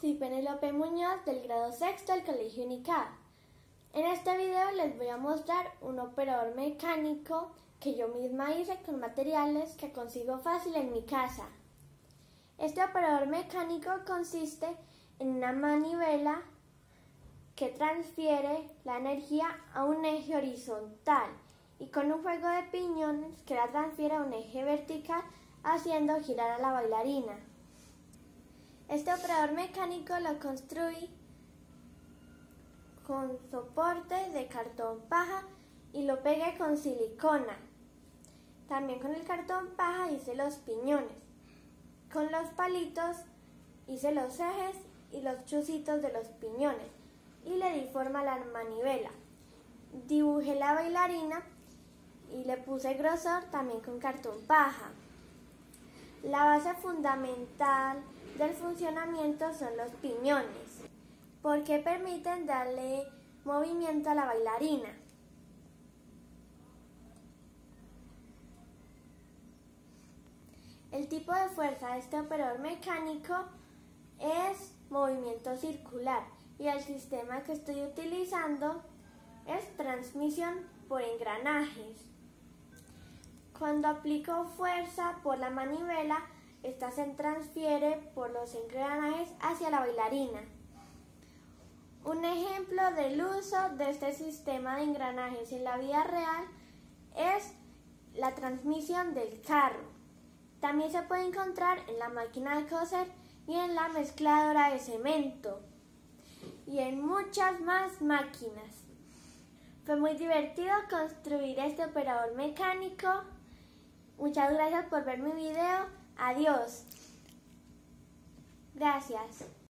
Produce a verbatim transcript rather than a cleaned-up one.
soy Penélope Muñoz del grado sexto del Colegio Unicad. En este video les voy a mostrar un operador mecánico que yo misma hice con materiales que consigo fácil en mi casa. Este operador mecánico consiste en una manivela que transfiere la energía a un eje horizontal y con un juego de piñones que la transfiere a un eje vertical haciendo girar a la bailarina. Este operador mecánico lo construí con soportes de cartón paja y lo pegué con silicona. También con el cartón paja hice los piñones. Con los palitos hice los ejes y los chuzitos de los piñones y le di forma a la manivela. Dibujé la bailarina y le puse grosor también con cartón paja. La base fundamental del funcionamiento son los piñones, porque permiten darle movimiento a la bailarina. El tipo de fuerza de este operador mecánico es movimiento circular y el sistema que estoy utilizando es transmisión por engranajes. Cuando aplico fuerza por la manivela, esta se transfiere por los engranajes hacia la bailarina. Un ejemplo del uso de este sistema de engranajes en la vida real es la transmisión del carro. También se puede encontrar en la máquina de coser y en la mezcladora de cemento y en muchas más máquinas. Fue muy divertido construir este operador mecánico. Muchas gracias por ver mi video. Adiós. Gracias.